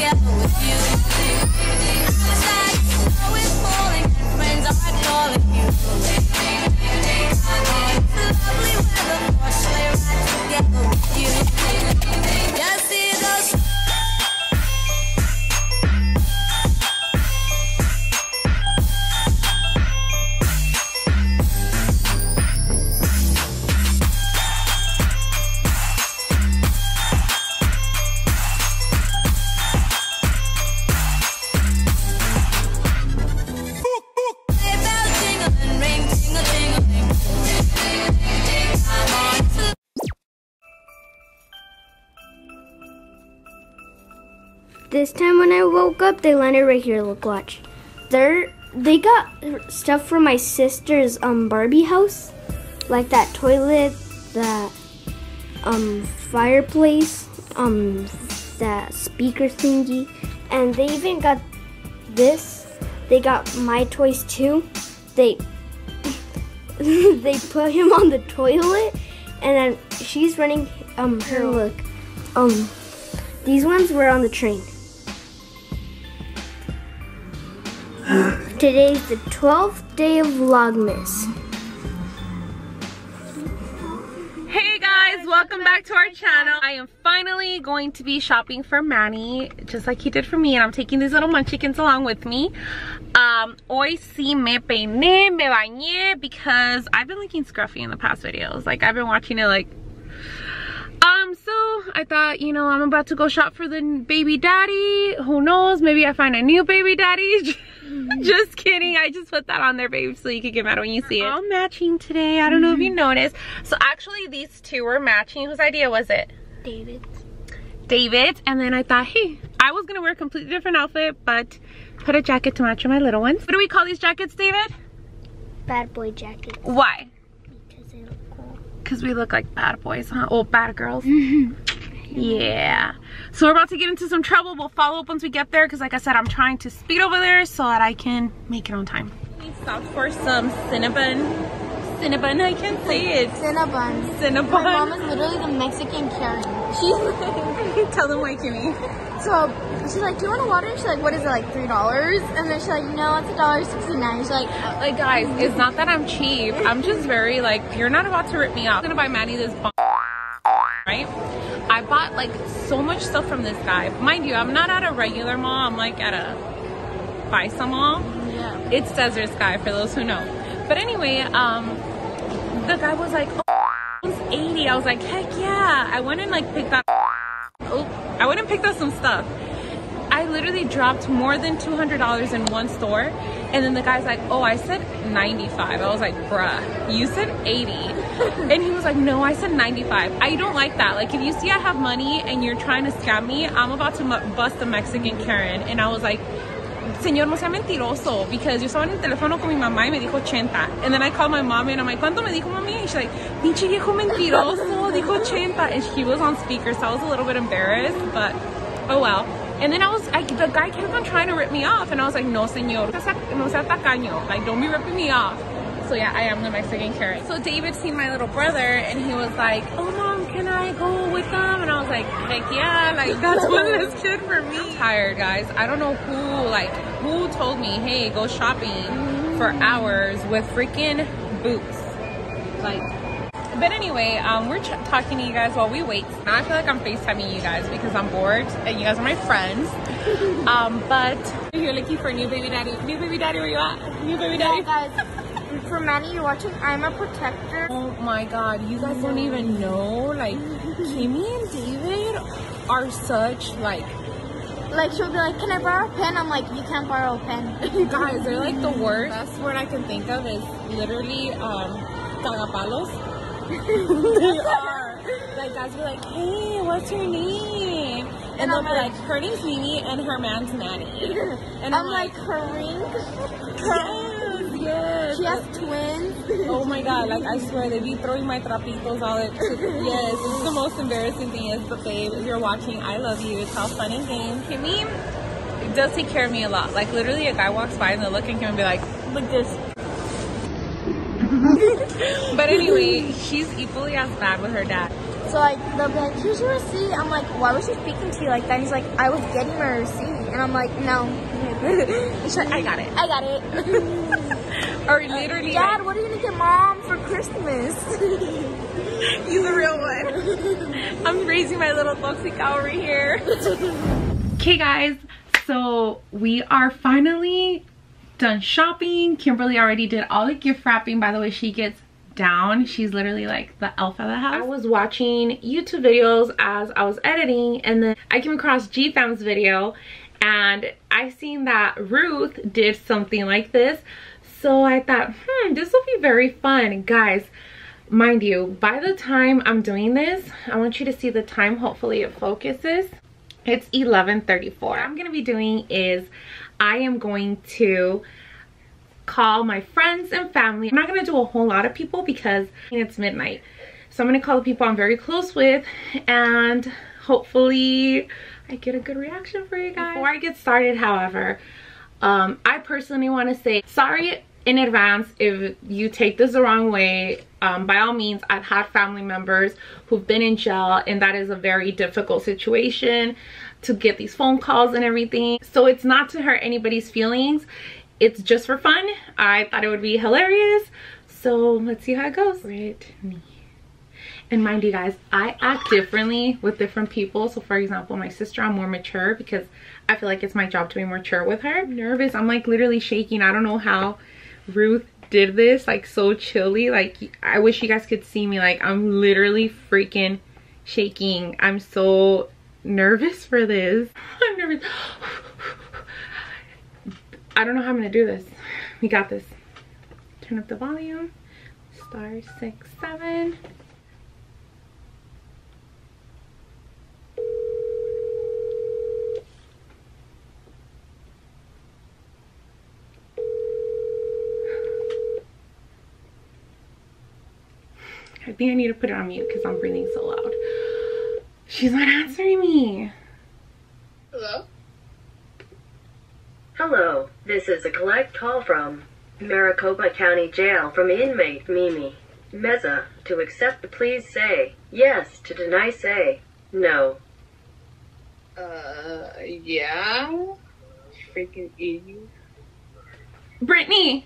together with you. It's like the snow is falling, friends are hiding all of you. It's lovely weather, fortunately right together with you. Y'all see those? This time when I woke up, they landed right here, look, watch. They got stuff from my sister's Barbie house. Like that toilet, that fireplace, that speaker thingy. And they even got this. They got my toys too. They, they put him on the toilet and then she's running, her look. These ones were on the train. Today's the 12th day of VLOGMAS. Hey guys, welcome back to our channel. I am finally going to be shopping for Manny, just like he did for me, and I'm taking these little munchkins along with me. Hoy sí me peiné, me bañé, because I've been looking scruffy in the past videos. Like, I've been watching it like... So I thought, you know, I'm about to go shop for the baby daddy. Who knows, maybe I find a new baby daddy. Just kidding, I just put that on there, babe, so you can get mad when you see it. All matching today, I don't know if you noticed. So actually these two were matching. Whose idea was it? David's. And then I thought, hey, I was gonna wear a completely different outfit, but put a jacket to match with my little ones. What do we call these jackets, David? Bad boy jackets. Why? Because they look cool. Because we look like bad boys, huh? Oh, bad girls. Yeah, so we're about to get into some trouble. We'll follow up once we get there, because like I said, I'm trying to speed over there so that I can make it on time. We stopped for some Cinnabon. I can't say it. Cinnabon. My mom is literally the Mexican Karen. She's like, tell them why, Kimmy. So she's like, do you want a water? And she's like, what is it, like $3? And then she's like, no, it's $1.69. She's like, oh. Like, guys, it's not that I'm cheap. I'm just very like, you're not about to rip me off. I'm gonna buy Manny this bomb, right? I bought like so much stuff from this guy. Mind you, I'm not at a regular mall. I'm like at a FISA mall. Yeah. It's Desert Sky for those who know. But anyway, the guy was like, oh, it was 80. I was like, heck yeah. I went and like picked that. Oh, I went and picked up some stuff. I literally dropped more than $200 in one store. And then the guy's like, oh, I said 95. I was like, bruh, you said 80. And he was like, no, I said 95. I don't like that. Like, if you see I have money and you're trying to scam me, I'm about to bust a Mexican Karen. And I was like, señor, no sea mentiroso, because yo estaba en el teléfono con mi mamá y me dijo 80. And then I called my mom and I'm like, ¿cuánto me dijo mami? And she's like, pinche viejo mentiroso, dijo 80. And she was on speaker, so I was a little bit embarrassed, but oh well. And then the guy kept on trying to rip me off, and I was like, no, señor, no sea tacaño, like, don't be ripping me off. So yeah, I am the Mexican Karen. So David seen my little brother, and he was like, oh, mom, can I go with them? And I was like, heck yeah, like, that's one less kid for me. I'm tired, guys. I don't know who told me, hey, go shopping for hours with freaking boots. Like. But anyway, we're talking to you guys while we wait. Now I feel like I'm FaceTiming you guys because I'm bored and you guys are my friends. But you're looking for a new baby daddy. New baby daddy, where you at? New baby daddy. Yeah, guys, for Manny, you're watching I'm a Protector. Oh my God, you guys don't even know. Like, Kimmy and David are such like... Like, she'll be like, can I borrow a pen? I'm like, you can't borrow a pen. You guys, they're like the worst. The best word I can think of is literally cagapalos. They are. Like, guys be like, hey, what's your name? And they'll be like, her name's Mimi and her man's Manny. And I'm like, her ring? Yes. She has twins. Oh my God, like, I swear, they be throwing my trapitos all at. Yes, this is the most embarrassing thing is, but babe, if you're watching, I love you. It's all fun and games. Kimmy does take care of me a lot. Like, literally, a guy walks by and they'll look at him and be like, look this. But anyway, she's equally as bad with her dad. So like they'll be like, here's your receipt. I'm like, why was she speaking to you like that? And he's like, I was getting my receipt. And I'm like, no. She's like, I got it. Or literally, Dad, like, what are you gonna get Mom for Christmas? He's a real one. I'm raising my little toxic cow over here. Okay guys, so we are finally done shopping. Kimberly already did all the gift wrapping. By the way, she gets down. She's literally like the elf of the house. I was watching YouTube videos as I was editing, and then I came across Gfams video, and I seen that Ruth did something like this. So I thought, this will be very fun. Guys, mind you, by the time I'm doing this, I want you to see the time. Hopefully it focuses. It's 11:34. What I'm gonna be doing is I am going to call my friends and family. I'm not gonna do a whole lot of people because it's midnight. So I'm gonna call the people I'm very close with, and hopefully I get a good reaction for you guys. Before I get started, however, I personally wanna say sorry in advance if you take this the wrong way. By all means, I've had family members who've been in jail, and that is a very difficult situation to get these phone calls and everything. So it's not to hurt anybody's feelings. It's just for fun. I thought it would be hilarious. So let's see how it goes. Brittany. And mind you guys, I act differently with different people. So for example, my sister, I'm more mature because I feel like it's my job to be mature with her. I'm nervous. I'm like literally shaking. I don't know how Ruth did this, like so chilly. Like I wish you guys could see me. Like I'm literally freaking shaking. I'm so nervous for this. I'm nervous. I don't know how I'm gonna do this. We got this. Turn up the volume. *67. I think I need to put it on mute because I'm breathing so loud. She's not answering me. Hello? Hello, this is a collect call from Maricopa County Jail from inmate Mimi Meza. To accept the please say yes, to deny say no. Yeah? Freaking easy. Brittany!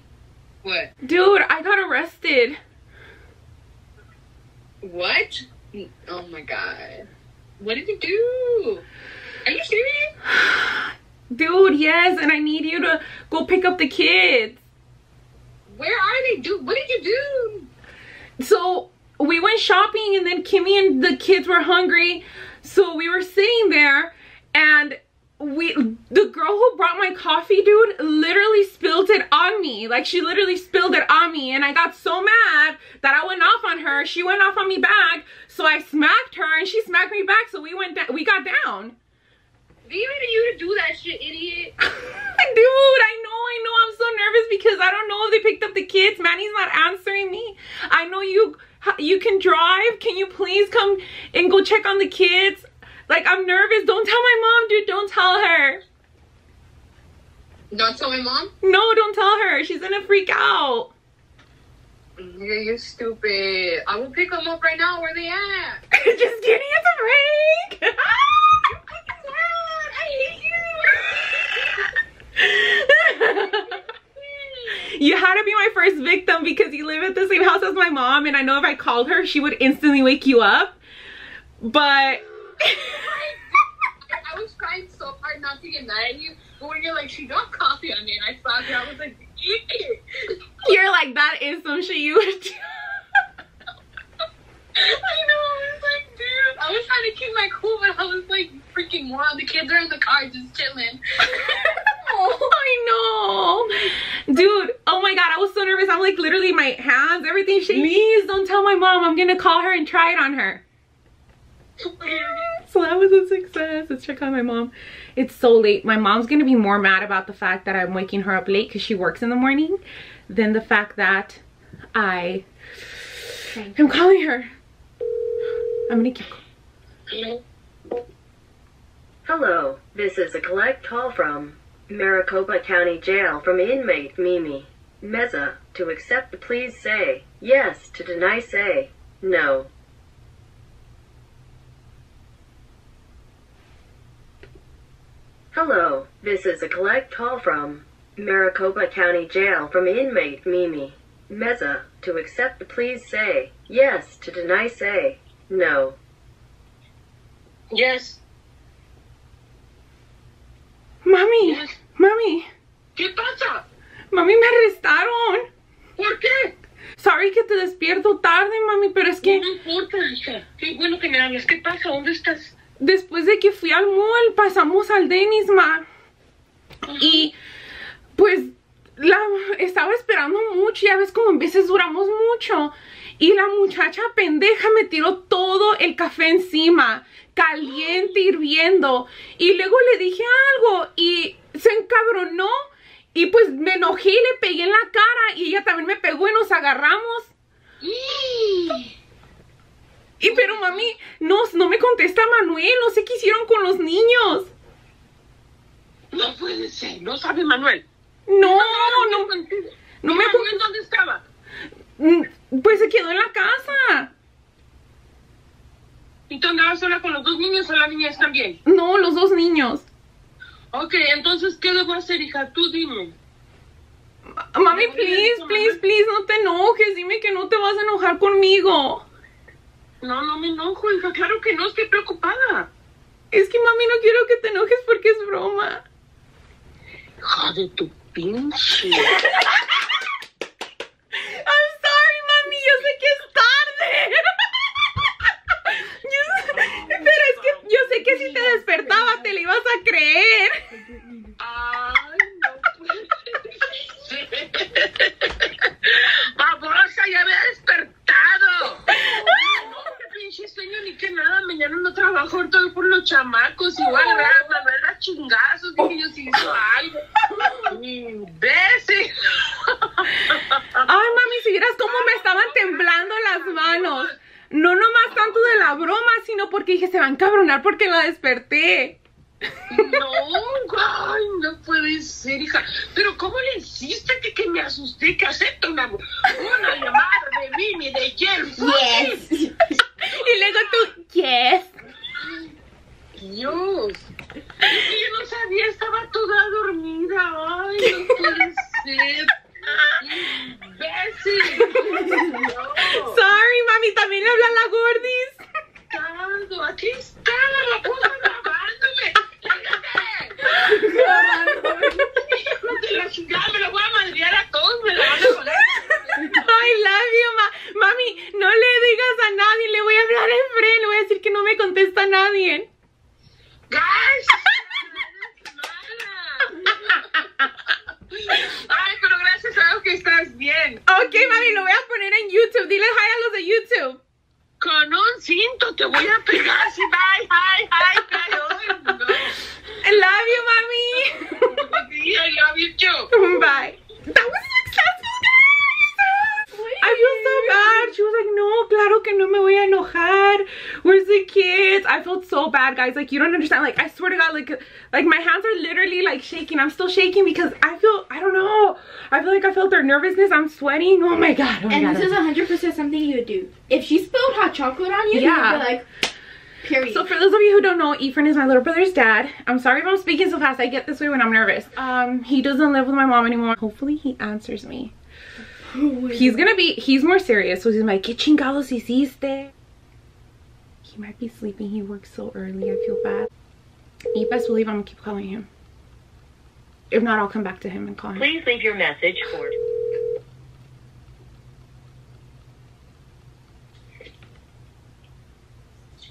What? Dude, I got arrested. What? Oh my god. What did you do? Are you serious? Dude, yes, and I need you to go pick up the kids. Where are they? Dude, what did you do? So we went shopping, and then Kimmy and the kids were hungry, so we were sitting there, and the girl who brought my coffee, dude, literally spilled it on me. Like she literally spilled it on me, and I got so mad that I went off on her. She went off on me back, so I smacked her, and she smacked me back. So we got down. Even you to do that shit, idiot. Dude, I know, I'm so nervous because I don't know if they picked up the kids. Manny's not answering me. I know you can drive. Can you please come and go check on the kids? Like, I'm nervous. Don't tell my mom, dude. Don't tell her. Don't tell my mom? No, don't tell her. She's gonna freak out. Yeah, you're stupid. I will pick them up right now. Where they at? Just kidding, it's a break. You had to be my first victim because you live at the same house as my mom, and I know if I called her she would instantly wake you up, but I was trying so hard not to get mad at you, but when you're like, she dropped coffee on me, and I saw her, I was like, eat. You're like, that is some shit you would do. I know, I was like, dude, I was trying to keep my cool, but I was like, freaking moron, the kids are in the car just chilling. Oh, I know. Dude, oh my god, I was so nervous. I'm like, literally, my hands, everything shaking. Please don't tell my mom. I'm gonna call her and try it on her. So that was a success. Let's check on my mom. It's so late. My mom's gonna be more mad about the fact that I'm waking her up late because she works in the morning than the fact that I am calling her. I'm gonna keep calling. Hello, this is a collect call from Maricopa County Jail from inmate Mimi Meza. To accept the please say yes, to deny say no. Hello, this is a collect call from Maricopa County Jail from inmate Mimi Meza. To accept the please say yes, to deny say no. Yes. Mami, yes. Mami. ¿Qué pasa? Mami, me arrestaron. ¿Por qué? Sorry que te despierto tarde, mami, pero es que... No importa, hija. Qué bueno que me hables. ¿Qué pasa? ¿Dónde estás? Después de que fui al mall, pasamos al Denny's, ma. Y pues la estaba esperando mucho, ya ves como en veces duramos mucho. Y la muchacha pendeja me tiró todo el café encima, caliente, hirviendo. Y luego le dije algo y se encabronó. Y pues me enojé y le pegué en la cara. Y ella también me pegó y nos agarramos. Y pero mami, no me contesta Manuel. No sé qué hicieron con los niños. No puede ser, no sabe Manuel. No me acuerdo. ¿Dónde estaba? Pues se quedó en la casa. ¿Y tú andabas sola con los dos niños o las niñas también? No, los dos niños. Ok, entonces, ¿qué debo hacer, hija? Tú dime. Mami, please, no te enojes. Dime que no te vas a enojar conmigo. No me enojo, hija. Claro que no, estoy preocupada. Es que, mami, no quiero que te enojes porque es broma. Hija de tu pinche. I'm sorry, mami, yo sé que es tarde. Pero es que yo sé que si te despertaba te le ibas a creer. Ay, no puede ser. Babosa, ya había despertado. No, pinche sueño ni que nada. Mañana no trabajo, todo por los chamacos. Igual, me da chingazos. Dije yo, si hizo algo. Imbécil. Ay, mami, si vieras cómo me estaban temblando las manos. No nomás tanto de la broma, sino porque dije, se va a encabronar porque la desperté. No, ay, no puede ser, hija. Pero ¿cómo le hiciste que me asusté? Que acepto una llamada de Mimi de Yes. Yes. Y luego tú, yes. Dios. Es que yo no sabía, estaba toda dormida. Ay, no puede ser. Imbécil. No. Sorry, mami, también le habla la gordis. Caldo, aquí está la puta grabándome. De la chingada, me lo voy a madrear a todos, me la van a joder. I love you, mami, no le digas a nadie, le voy a hablar a Efren, le voy a decir que no me contesta a nadie. Gosh. Ay, pero gracias a Dios que estás bien. Ok, mami, lo voy a poner en YouTube. Dile hi a los de YouTube. Con un cinto te voy a pegar. Sí, hi, cayó. No. I love you, mami. Yeah, I love you too. Bye. That was successful, guys. I feel so bad. She was like, no, claro que no me voy a enojar. Where's the kids? I felt so bad, guys. Like, you don't understand. Like, I swear to God, like my hands are literally, like, shaking. I'm still shaking because I don't know. I feel like I felt their nervousness. I'm sweating. Oh, my God. Oh my and God. This is 100% something you would do. If she spilled hot chocolate on you, yeah, you would be like, period. So, for those of you who don't know, Efren is my little brother's dad. I'm sorry if I'm speaking so fast. I get this way when I'm nervous. He doesn't live with my mom anymore. Hopefully, he answers me. Oh, he's more serious. So, he's like, ¿Qué chingados hiciste? He might be sleeping. He works so early. I feel bad. You best believe I'm gonna keep calling him. If not, I'll come back to him and call him. Please leave your message for...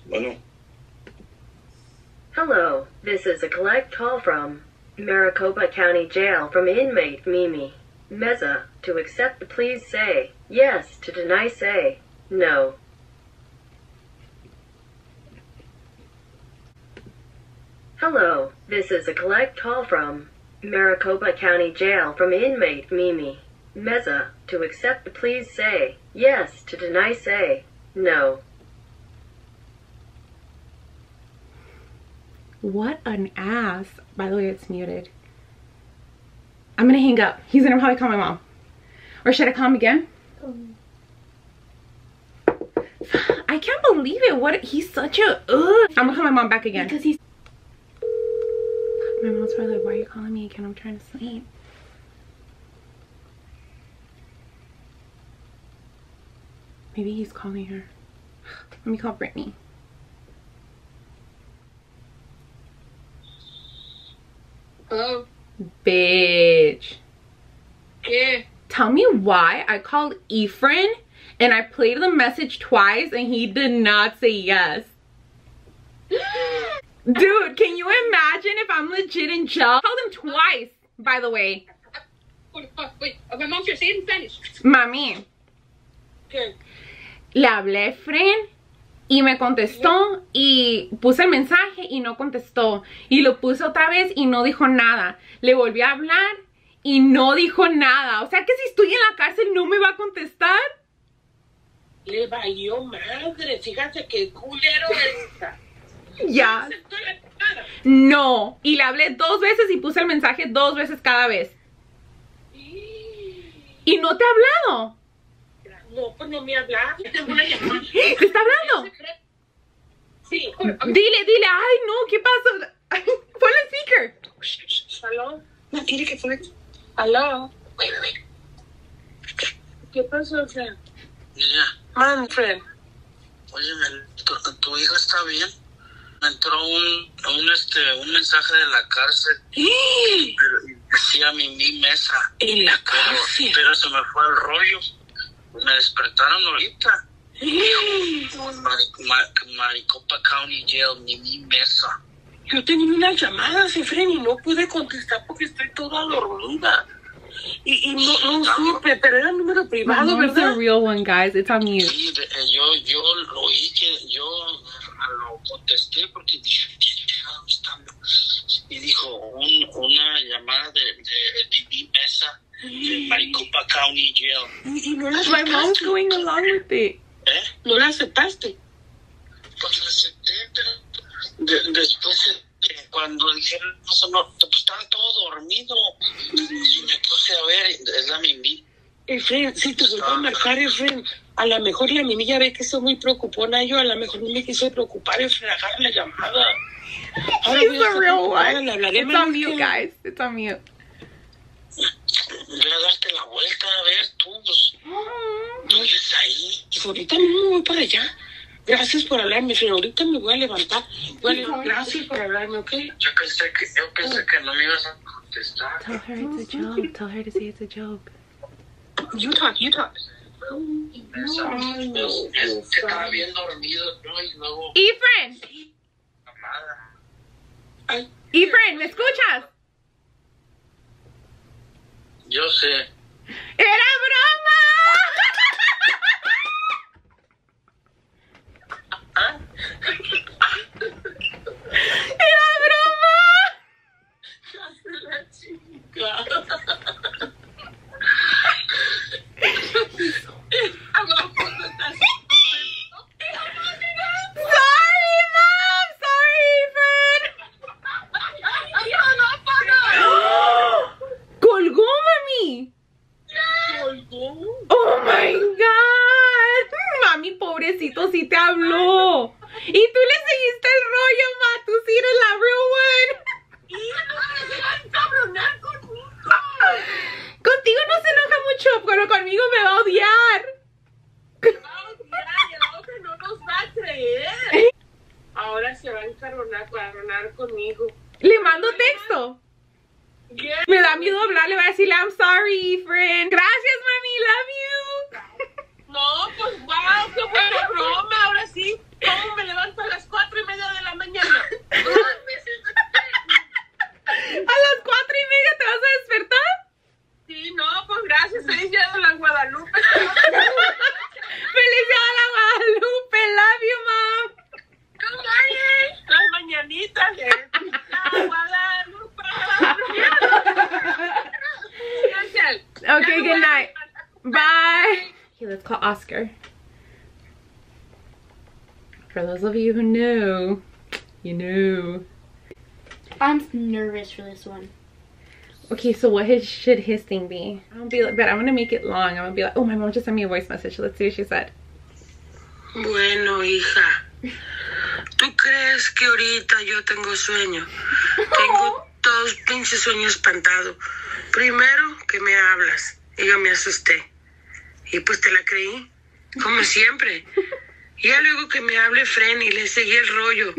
Bueno. Hello, this is a collect call from Maricopa County Jail from inmate Mimi Meza. To accept the please say yes, to deny say no. Hello, this is a collect call from Maricopa County Jail from inmate Mimi Meza. To accept the please say yes, to deny say no. What an ass. By the way, it's muted. I'm gonna hang up. He's gonna probably call my mom. Or should I call him again? I can't believe it. He's such a... I'm gonna call my mom back again. Because he's... My mom's probably like, why are you calling me again? I'm trying to sleep. Maybe he's calling her. Let me call Brittany. Hello? Bitch. Yeah. Tell me why I called Efren and I played the message twice and he did not say yes. Dude, can you imagine if I'm legit in jail? I called him twice, by the way. What the fuck? Wait, my mom should say it in Spanish. Mami. Okay. Le hablé a Fren y me contestó y puse el mensaje y no contestó. Y lo puse otra vez y no dijo nada. Le volví a hablar y no dijo nada. O sea que si estoy en la cárcel no me va a contestar. Le valió madre. Fíjate que culero está. Ya. No. Y le hablé dos veces y puse el mensaje dos veces cada vez. Y no te ha hablado. No, pues no me habla. Tengo una llamada. ¿Te está hablando? Sí. Dile, dile. Ay, no, ¿qué pasa? Ponle el speaker. ¿Aló? No, tiene que poner. ¿Aló? ¿Qué pasó, Fred? Niña. Man, Fred. Oye, ¿tu hija está bien? Me entró un mensaje de la cárcel. ¿Y? Pero decía mi mesa. ¿En la cárcel? Pero se me fue el rollo. Me despertaron ahorita. Maricopa County Jail, mi mesa. Yo tenía una llamada, Efren, y no pude contestar porque estoy toda dormida. Y no supe, pero era el número privado, ¿verdad? It's a real one, guys. It's on mute. Sí, yo lo oí que yo lo contesté porque dije, y dijo una llamada de mi mesa. Maricopa County Jail. Y no la aceptaste. My mom's going along with it. ¿Eh? No la aceptaste. Pues la acepté, pero después cuando dijeron, no, pues estaba todo dormido. Y me puse a ver, es la Mimi. Efren, sí, te voy a marcar, Efren. A lo mejor la Mimi ya ve que soy muy preocupona. Yo a lo mejor no me quise preocupar, Efren, agarrar la llamada. It's a real one. It's on mute, guys. It's on mute. Voy a darte la vuelta, a ver, tú, pues, no eres ahí. Pues ahorita mismo voy para allá. Gracias por hablarme, pero ahorita me voy a levantar. Bueno, gracias por hablarme, ¿ok? Yo pensé que no me ibas a contestar. Tell her it's a joke. Tell her to say it's a joke. You talk. Estaba bien dormido, ¿no? Y luego... Efren. Ay. Efren, ¿me escuchas? Yo sé. ¡Era broma! ¡Era broma! ¡La chica! Oscar. For those of you who know, you know. I'm nervous for this one. Okay, so what should his thing be? I'll be like, but I'm gonna make it long. I'm gonna be like, oh, my mom just sent me a voice message. Let's see what she said. Bueno, hija. ¿Tú crees que ahorita yo tengo sueño? Tengo dos pinches sueños espantados. Primero, que me hablas. Y yo me asusté. Y pues te la creí, como siempre. Ya luego que me hable Fren y le seguí el rollo.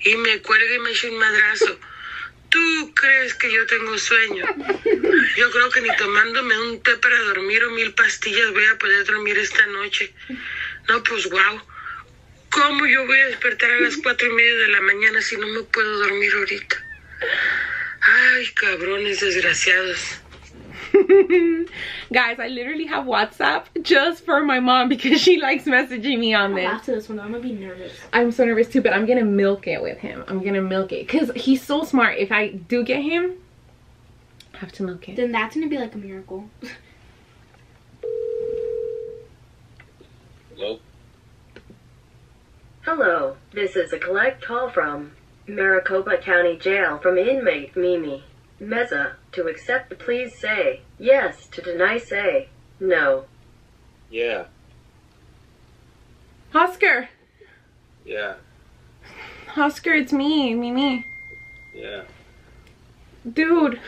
Y me cuelga y me echa un madrazo. ¿Tú crees que yo tengo sueño? Yo creo que ni tomándome un té para dormir o 1000 pastillas voy a poder dormir esta noche. No, pues wow. ¿Cómo yo voy a despertar a las 4:30 de la mañana si no me puedo dormir ahorita? Ay, cabrones desgraciados. Guys, I literally have WhatsApp just for my mom because she likes messaging me on this. After this one, I'm gonna be nervous. I'm so nervous too, but I'm gonna milk it with him. I'm gonna milk it because he's so smart. If I do get him, I have to milk it. Then that's gonna be like a miracle. Hello? Hello, this is a collect call from Maricopa County Jail from inmate Mimi Meza. To accept, please say yes. To deny, say no. Yeah. Oscar. Yeah. Oscar, it's me, Mimi. Yeah. Dude,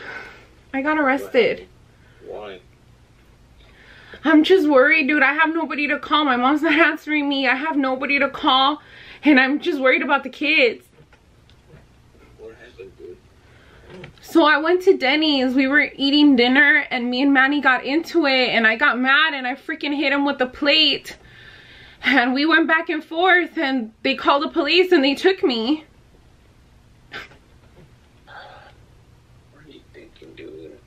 I got arrested. Why? I'm just worried, dude. I have nobody to call. My mom's not answering me. I have nobody to call. And I'm just worried about the kids. So I went to Denny's, we were eating dinner, and me and Manny got into it, and I got mad, and I freaking hit him with the plate. And we went back and forth, and they called the police, and they took me. What are you thinking, dude?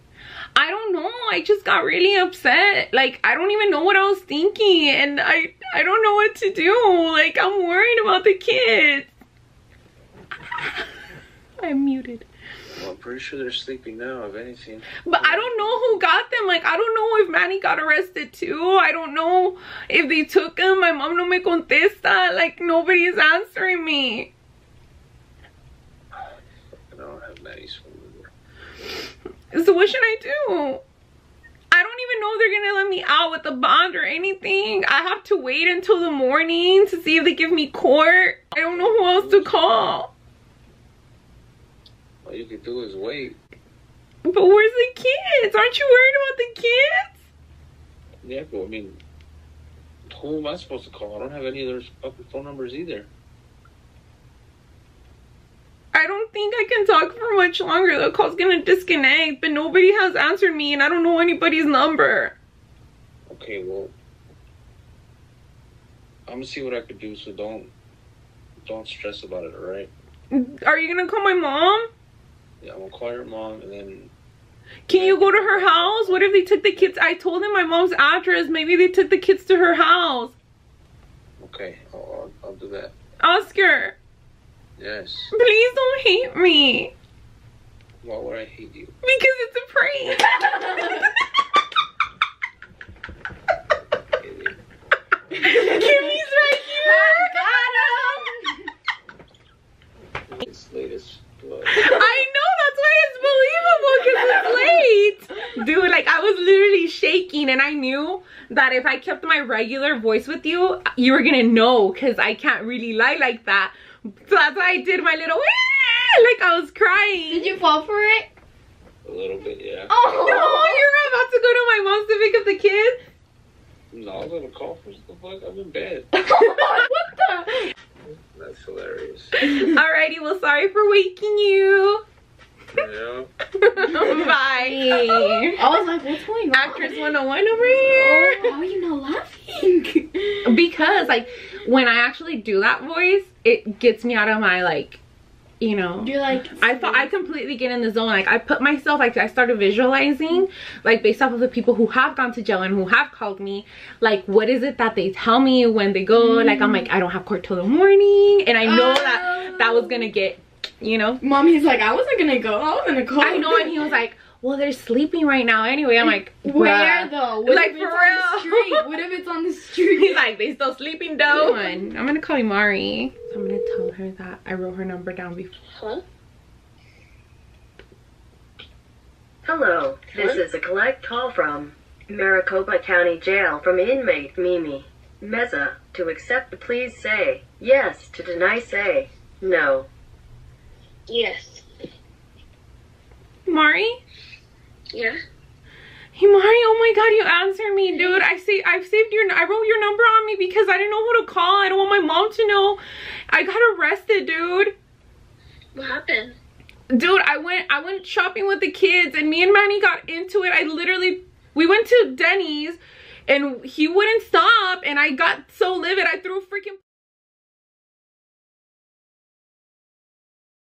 I don't know, I just got really upset. Like, I don't even know what I was thinking, and I don't know what to do. Like, I'm worried about the kids. I'm muted. Well, I'm pretty sure they're sleeping now, if anything. But I don't know who got them. Like, I don't know if Manny got arrested too. I don't know if they took him. My mom no me contesta. Like, nobody's answering me. I don't have Manny's phone. So what should I do? I don't even know if they're going to let me out with a bond or anything. I have to wait until the morning to see if they give me court. I don't know who else to call. All you can do is wait. But where's the kids? Aren't you worried about the kids? Yeah, but I mean, who am I supposed to call? I don't have any of their fucking phone numbers either. I don't think I can talk for much longer. The call's gonna disconnect, but nobody has answered me, and I don't know anybody's number. Okay, well, I'm gonna see what I could do, so don't stress about it, all right? Are you gonna call my mom? Yeah, I'm gonna call your mom and then... Can you go to her house? What if they took the kids? I told them my mom's address. Maybe they took the kids to her house. Okay, I'll do that. Oscar. Yes. Please don't hate me. Why would I hate you? Because it's a prank. Kimmy's right here. I got him. It's late as blood. I know. It's late, dude. Like, I was literally shaking, and I knew that if I kept my regular voice with you, you were gonna know, because I can't really lie like that. So that's why I did my little like I was crying. Did you fall for it? A little bit, yeah. Oh no, you're about to go to my mom's to pick up the kids? No, I was gonna call for the fuck. I'm in bed. What the? That's hilarious. Alrighty, well, sorry for waking you. Yeah. Bye. I was like, what's going on? Actress 101 over here. Why are you not laughing? Because, like, when I actually do that voice, it gets me out of my, like, you know. You're like, I thought I completely get in the zone. Like, I put myself, like, I started visualizing, like, based off of the people who have gone to jail and who have called me, like, what is it that they tell me when they go? Like, I'm like, I don't have court till the morning. And I know that was gonna get, you know, Mom, he's like, I wasn't gonna go, I was gonna call. I know, and he was like, well, they're sleeping right now anyway. I'm like, bruh. Where though? What, like, if it's for real? What if it's on the street? He's like, they still sleeping though. I'm gonna call Imari. So I'm gonna tell her that I wrote her number down before. Hello? Hello, this is a collect call from Maricopa County Jail from inmate Mimi Meza. To accept, please say yes. To deny, say no. Yes. Mari? Yeah? Hey Mari, oh my god, you answered me, dude. I wrote your number on me because I didn't know who to call. I don't want my mom to know. I got arrested, dude. What happened? Dude, I went shopping with the kids and me and Manny got into it. We went to Denny's and he wouldn't stop and I got so livid. I threw a freaking...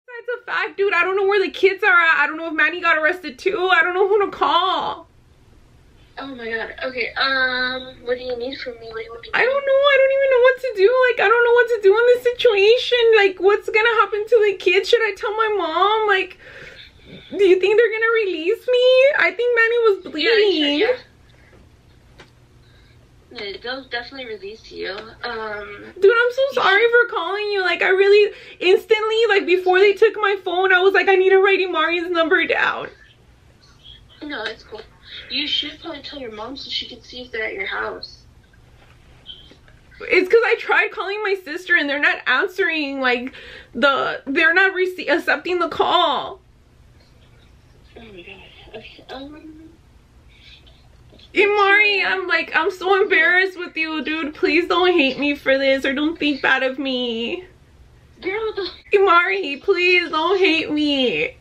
That's a fact, dude. I don't know where the kids are at. I don't know if Manny got arrested too. I don't know who to call. Oh my god. Okay, what do you need from me? I don't know. I don't even know what to do. Like, I don't know what to do in this situation. Like, what's gonna happen to the kids? Should I tell my mom? Like, do you think they're gonna release me? I think Manny was bleeding. Yeah, yeah, they'll definitely release you. Dude, I'm so sorry for calling you. Like, I really instantly, like, before they took my phone, I was like, I need to write Mari's number down. No, it's cool. You should probably tell your mom so she can see if they're at your house. It's because I tried calling my sister and they're not answering, like, they're not accepting the call. Oh my god. Okay, hey Mari, I'm so embarrassed with you, dude. Please don't hate me for this or don't think bad of me. Girl, hey Mari, please don't hate me.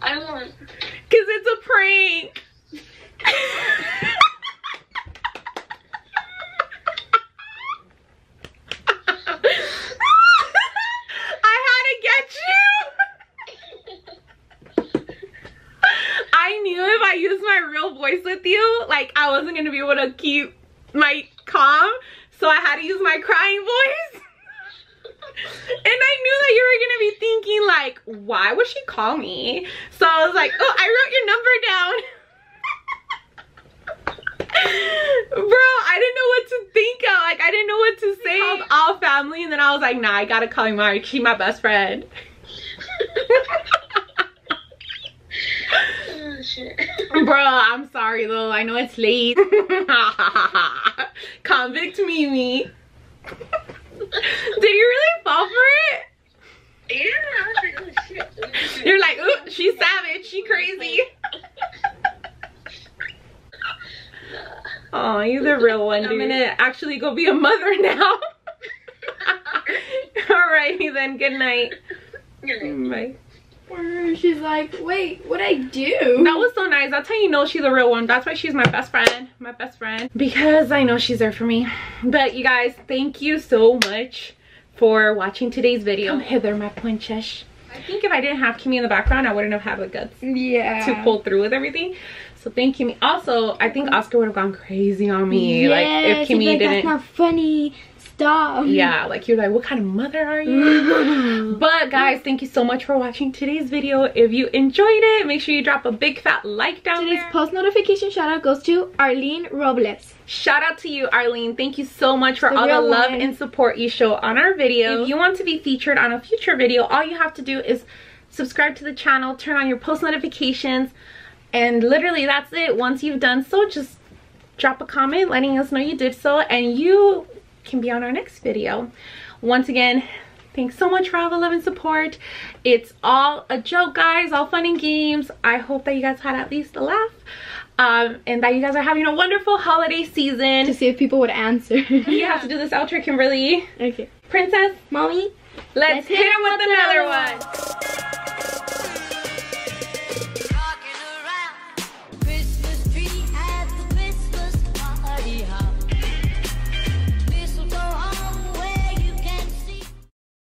I won't. Because it's a prank. I had to get you. I knew if I used my real voice with you, like, I wasn't gonna be able to keep my calm, so I had to use my crying voice. And I knew that you were gonna be thinking, like, why would she call me? So I was like, oh, I wrote your number down. Bro, I didn't know what to think of. Like, I didn't know what to say. I called all family and then I was like, nah, I gotta call Mari. She's my best friend. Oh, shit. Bro, I'm sorry though. I know it's late. Convict Mimi. Did you really fall for it? Yeah, I was like, oh shit. You're like, ooh, she's savage, she crazy. Oh, you're the real one, dude. I'm gonna actually go be a mother now. Alrighty then, good night. Bye. She's like, wait, what'd I do? That was so nice. That's how you know she's a real one. That's why she's my best friend. My best friend. Because I know she's there for me. But you guys, thank you so much for watching today's video. Come hither, my princess. I think if I didn't have Kimmy in the background, I wouldn't have had the guts to pull through with everything. So thank Kimmy. Also, I think Oscar would have gone crazy on me. Yeah, like if Kimmy didn't. That's not funny. Stop. Yeah, like you're like, what kind of mother are you? But guys, thank you so much for watching today's video. If you enjoyed it, make sure you drop a big fat like down there. Today's post notification shout out goes to Arlene Robles. Shout out to you, Arlene. Thank you so much for all the love and support you show on our video. If you want to be featured on a future video, all you have to do is subscribe to the channel, turn on your post notifications, and literally that's it. Once you've done so, just drop a comment letting us know you did so and you can be on our next video. Once again, thanks so much for all the love and support. It's all a joke, guys, all fun and games. I hope that you guys had at least a laugh and that you guys are having a wonderful holiday season. To see if people would answer. You have to do this outro, Kimberly. Okay. Princess, mommy, let's hit him with another one.